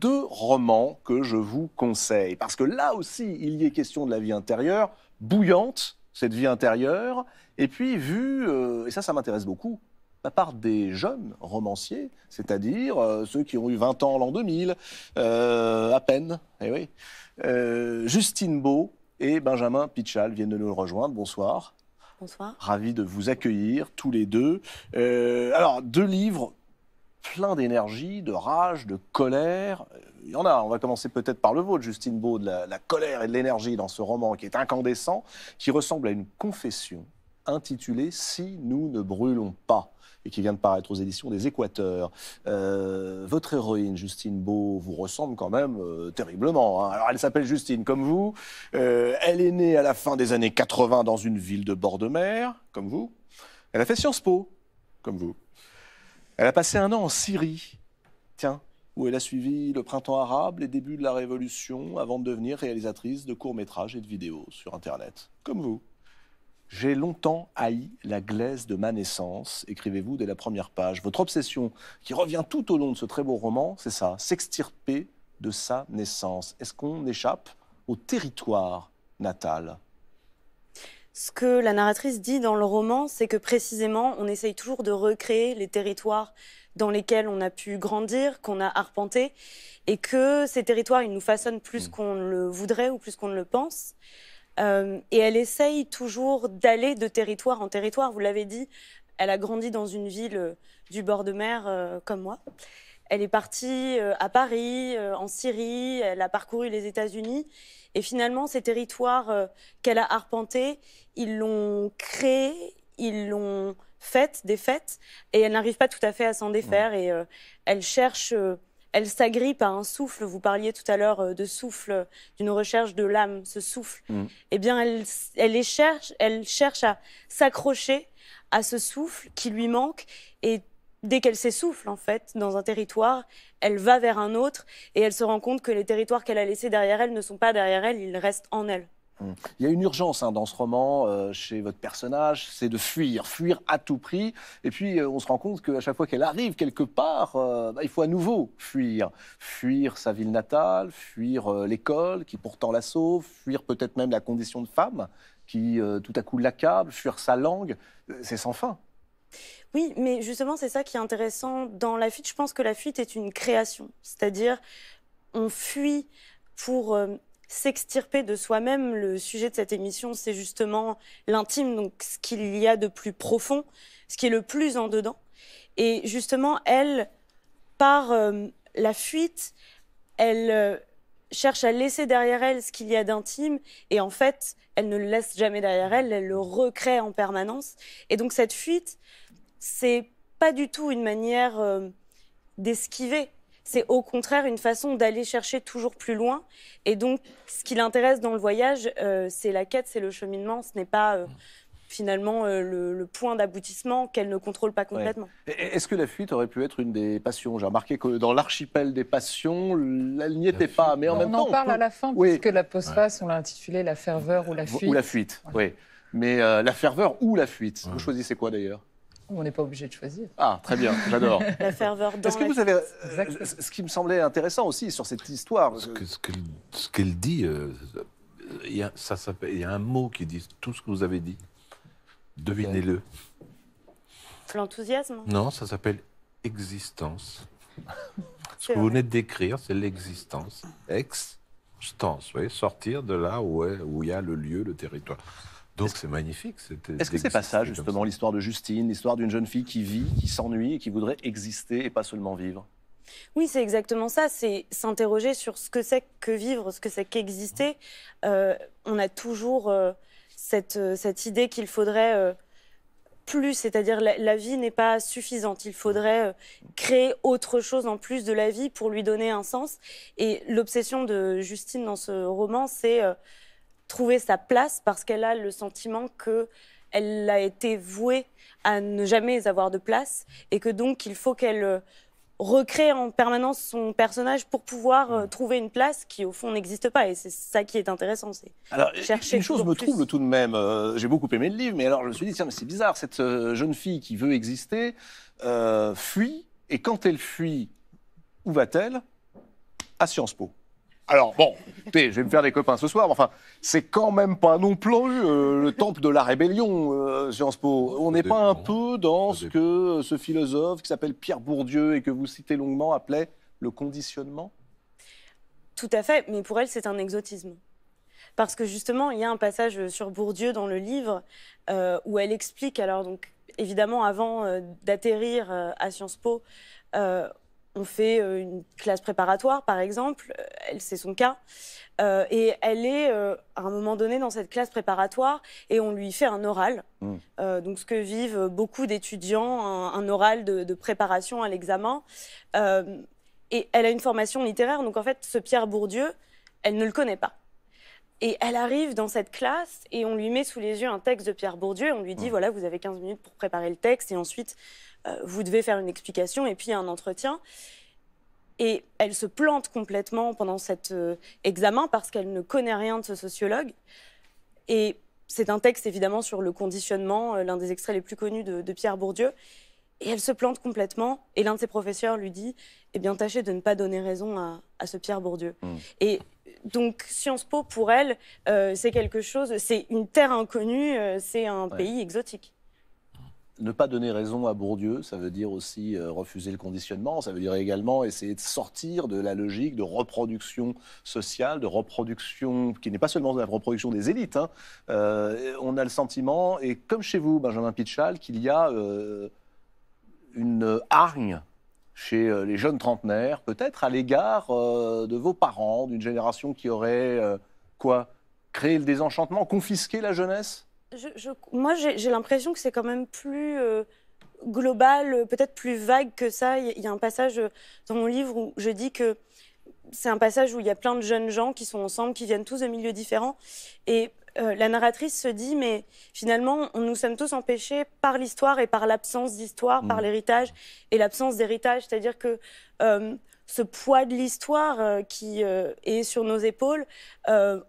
deux romans que je vous conseille. Parce que là aussi, il y est question de la vie intérieure, bouillante, cette vie intérieure, et puis vue, et ça m'intéresse beaucoup, par des jeunes romanciers, c'est-à-dire ceux qui ont eu 20 ans l'an 2000, à peine, eh oui. Justine Bo et Benjamin Pitchal viennent de nous rejoindre, bonsoir. Bonsoir. Ravi de vous accueillir, tous les deux. Alors, deux livres pleins d'énergie, de rage, de colère. Il y en a, on va commencer peut-être par le vôtre, Justine Bo, de la colère et de l'énergie dans ce roman qui est incandescent, qui ressemble à une confession intitulée « Si nous ne brûlons pas ». Et qui vient de paraître aux éditions des Équateurs. Votre héroïne, Justine Bo, vous ressemble quand même terriblement. Hein. Alors, elle s'appelle Justine, comme vous. Elle est née à la fin des années 80 dans une ville de bord de mer, comme vous. Elle a fait Sciences Po, comme vous. Elle a passé un an en Syrie, tiens, où elle a suivi le printemps arabe, les débuts de la Révolution, avant de devenir réalisatrice de courts-métrages et de vidéos sur Internet, comme vous. « J'ai longtemps haï la glaise de ma naissance », écrivez-vous dès la première page. Votre obsession, qui revient tout au long de ce très beau roman, c'est ça, s'extirper de sa naissance. Est-ce qu'on échappe au territoire natal ? Ce que la narratrice dit dans le roman, c'est que précisément, on essaye toujours de recréer les territoires dans lesquels on a pu grandir, qu'on a arpenté, et que ces territoires, ils nous façonnent plus qu'on le voudrait ou plus qu'on ne le pense. Et elle essaye toujours d'aller de territoire en territoire. Vous l'avez dit, elle a grandi dans une ville du bord de mer comme moi. Elle est partie à Paris, en Syrie, elle a parcouru les États-Unis. Et finalement, ces territoires qu'elle a arpentés, ils l'ont créés, ils l'ont faite, défaite. Et elle n'arrive pas tout à fait à s'en défaire. Et elle cherche... Elle s'agrippe à un souffle, vous parliez tout à l'heure de souffle, d'une recherche de l'âme, ce souffle. Eh bien, elle cherche à s'accrocher à ce souffle qui lui manque. Et dès qu'elle s'essouffle, en fait, dans un territoire, elle va vers un autre et elle se rend compte que les territoires qu'elle a laissés derrière elle ne sont pas derrière elle, ils restent en elle. Il y a une urgence dans ce roman, chez votre personnage, c'est de fuir, fuir à tout prix. Et puis, on se rend compte qu'à chaque fois qu'elle arrive quelque part, il faut à nouveau fuir. Fuir sa ville natale, fuir l'école qui pourtant la sauve, fuir peut-être même la condition de femme qui tout à coup l'accable, fuir sa langue, c'est sans fin. Oui, mais justement, c'est ça qui est intéressant dans la fuite. Je pense que la fuite est une création, c'est-à-dire on fuit pour... s'extirper de soi-même. Le sujet de cette émission, c'est justement l'intime, donc ce qu'il y a de plus profond, ce qui est le plus en dedans. Et justement, elle, par la fuite, elle cherche à laisser derrière elle ce qu'il y a d'intime, et en fait, elle ne le laisse jamais derrière elle, elle le recrée en permanence. Et donc cette fuite, c'est pas du tout une manière d'esquiver. C'est au contraire une façon d'aller chercher toujours plus loin. Et donc, ce qui l'intéresse dans le voyage, c'est la quête, c'est le cheminement. Ce n'est pas, finalement, le point d'aboutissement qu'elle ne contrôle pas complètement. Ouais. Est-ce que la fuite aurait pu être une des passions? J'ai remarqué que dans l'archipel des passions, elle n'y était pas. Mais en même temps, on en parle à la fin, puisque la postface, on l'a intitulée « La ferveur ou la fuite ». Ou la fuite, oui. Mais la ferveur ou la fuite, vous choisissez quoi d'ailleurs? On n'est pas obligé de choisir. Ah, très bien, j'adore. La ferveur dans la... Vous avez... Ce qui me semblait intéressant aussi sur cette histoire... Ce qu'elle dit, il y a un mot qui dit tout ce que vous avez dit. Devinez-le. L'enthousiasme? Non, ça s'appelle existence. Ce que vous venez de décrire, c'est l'existence. Ex-stance, vous voyez, sortir de là où il y a le lieu, le territoire. Donc c'est magnifique. Est-ce que c'est pas ça, justement, l'histoire de Justine, l'histoire d'une jeune fille qui vit, qui s'ennuie et qui voudrait exister et pas seulement vivre? Oui, c'est exactement ça. C'est s'interroger sur ce que c'est que vivre, ce que c'est qu'exister. On a toujours cette idée qu'il faudrait plus, c'est-à-dire la vie n'est pas suffisante. Il faudrait créer autre chose en plus de la vie pour lui donner un sens. Et l'obsession de Justine dans ce roman, c'est... trouver sa place parce qu'elle a le sentiment qu'elle a été vouée à ne jamais avoir de place et que donc il faut qu'elle recrée en permanence son personnage pour pouvoir trouver une place qui au fond n'existe pas, et c'est ça qui est intéressant. Alors, une chose me trouble tout de même, j'ai beaucoup aimé le livre, mais alors je me suis dit tiens, mais c'est bizarre, cette jeune fille qui veut exister fuit, et quand elle fuit, où va-t-elle? à Sciences Po. Alors bon, écoutez, je vais me faire des copains ce soir, mais enfin, c'est quand même pas non plus le temple de la rébellion, Sciences Po. On n'est pas un peu dans ce que ce philosophe qui s'appelle Pierre Bourdieu et que vous citez longuement appelait le conditionnement? Tout à fait, mais pour elle, c'est un exotisme. Parce que justement, il y a un passage sur Bourdieu dans le livre où elle explique, alors donc, évidemment, avant d'atterrir à Sciences Po, on fait une classe préparatoire, par exemple, elle, c'est son cas, et elle est, à un moment donné, dans cette classe préparatoire, et on lui fait un oral, donc ce que vivent beaucoup d'étudiants, un oral de préparation à l'examen, et elle a une formation littéraire, donc en fait, ce Pierre Bourdieu, elle ne le connaît pas. Et elle arrive dans cette classe, et on lui met sous les yeux un texte de Pierre Bourdieu, et on lui dit, voilà, vous avez 15 minutes pour préparer le texte, et ensuite... vous devez faire une explication et puis un entretien. Et elle se plante complètement pendant cet examen parce qu'elle ne connaît rien de ce sociologue. Et c'est un texte évidemment sur le conditionnement, l'un des extraits les plus connus de Pierre Bourdieu. Et elle se plante complètement et l'un de ses professeurs lui dit « Eh bien, tâchez de ne pas donner raison à ce Pierre Bourdieu. ». Et donc Sciences Po, pour elle, c'est quelque chose, c'est une terre inconnue, c'est un pays exotique. Ne pas donner raison à Bourdieu, ça veut dire aussi refuser le conditionnement, ça veut dire également essayer de sortir de la logique de reproduction sociale, de reproduction qui n'est pas seulement la reproduction des élites. Hein. On a le sentiment, et comme chez vous, Benjamin Pitchal, qu'il y a une hargne chez les jeunes trentenaires, peut-être à l'égard de vos parents, d'une génération qui aurait créé le désenchantement, confisqué la jeunesse ? Moi, j'ai l'impression que c'est quand même plus global, peut-être plus vague que ça. Il y a un passage dans mon livre où je dis que c'est un passage où il y a plein de jeunes gens qui sont ensemble, qui viennent tous de milieux différents. Et la narratrice se dit, mais finalement, nous sommes tous empêchés par l'histoire et par l'absence d'histoire, par l'héritage et l'absence d'héritage. C'est-à-dire que ce poids de l'histoire qui est sur nos épaules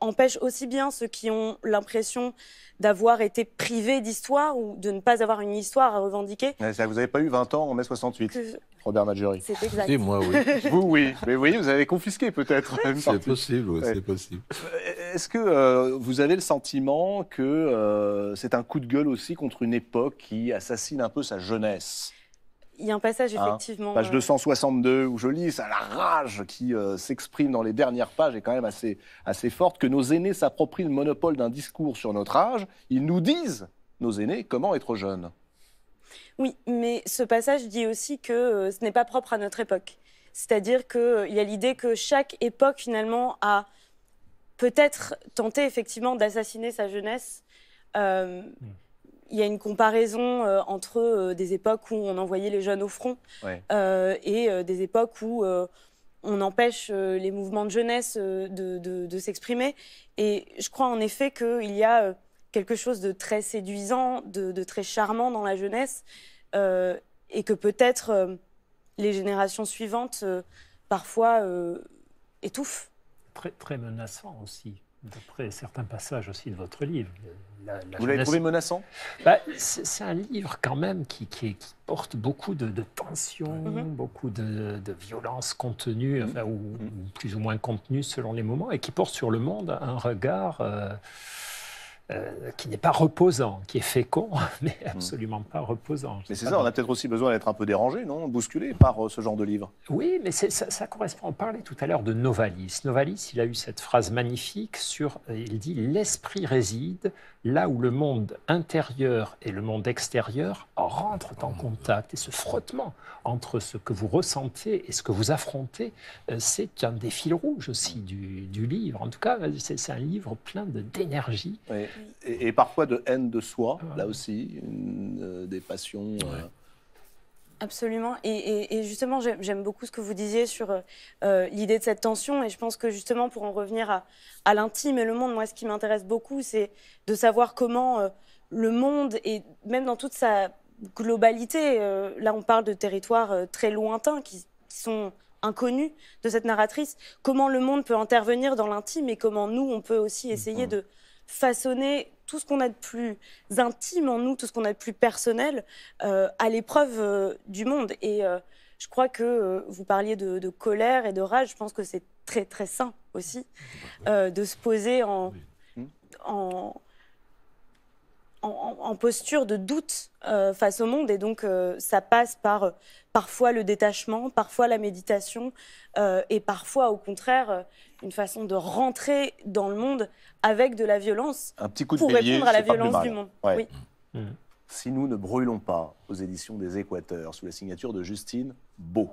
empêche aussi bien ceux qui ont l'impression d'avoir été privés d'histoire ou de ne pas avoir une histoire à revendiquer. Vous n'avez pas eu 20 ans en mai 68, Robert Maggiori. C'est exact. Et moi, oui. Vous, oui. Mais oui, vous avez confisqué peut-être. C'est possible, oui, c'est possible. Est-ce que vous avez le sentiment que c'est un coup de gueule aussi contre une époque qui assassine un peu sa jeunesse ? Il y a un passage, effectivement. Page 262, où je lis, ça, la rage qui s'exprime dans les dernières pages est quand même assez forte, que nos aînés s'approprient le monopole d'un discours sur notre âge. Ils nous disent, nos aînés, comment être jeunes. Oui, mais ce passage dit aussi que ce n'est pas propre à notre époque. C'est-à-dire qu'il y a l'idée que chaque époque, finalement, a peut-être tenté, effectivement, d'assassiner sa jeunesse. Il y a une comparaison entre des époques où on envoyait les jeunes au front et des époques où on empêche les mouvements de jeunesse de s'exprimer. Et je crois en effet qu'il y a quelque chose de très séduisant, de très charmant dans la jeunesse et que peut-être les générations suivantes parfois étouffent. Très, très menaçant aussi. D'après certains passages aussi de votre livre. Vous l'avez trouvé menaçant ? C'est un livre quand même qui porte beaucoup de tensions, beaucoup de violences contenues, enfin, ou plus ou moins contenues selon les moments, et qui porte sur le monde un regard qui n'est pas reposant, qui est fécond, mais absolument pas reposant. Mais c'est ça, on a peut-être aussi besoin d'être un peu dérangé, non ? Bousculé par ce genre de livre. Oui, mais ça correspond. On parlait tout à l'heure de Novalis. Novalis, il a eu cette phrase magnifique sur, il dit, l'esprit réside là où le monde intérieur et le monde extérieur rentrent en contact. Et ce frottement entre ce que vous ressentez et ce que vous affrontez, c'est un des fils rouges aussi du livre. En tout cas, c'est un livre plein d'énergie. Oui. Et parfois de haine de soi, là aussi, des passions. Absolument. Et justement, j'aime beaucoup ce que vous disiez sur l'idée de cette tension. Et je pense que justement, pour en revenir à l'intime et le monde, moi, ce qui m'intéresse beaucoup, c'est de savoir comment le monde, et même dans toute sa globalité, là, on parle de territoires très lointains qui sont inconnus de cette narratrice, comment le monde peut intervenir dans l'intime et comment nous, on peut aussi essayer de façonner tout ce qu'on a de plus intime en nous, tout ce qu'on a de plus personnel à l'épreuve du monde. Et Je crois que vous parliez de colère et de rage. Je pense que c'est très, très sain aussi de se poser en posture de doute face au monde. Et donc, ça passe par parfois le détachement, parfois la méditation et parfois, au contraire, une façon de rentrer dans le monde avec de la violence pour répondre à la violence du monde. Ouais. Oui. Si nous ne brûlons pas, aux éditions des Équateurs, sous la signature de Justine Bo.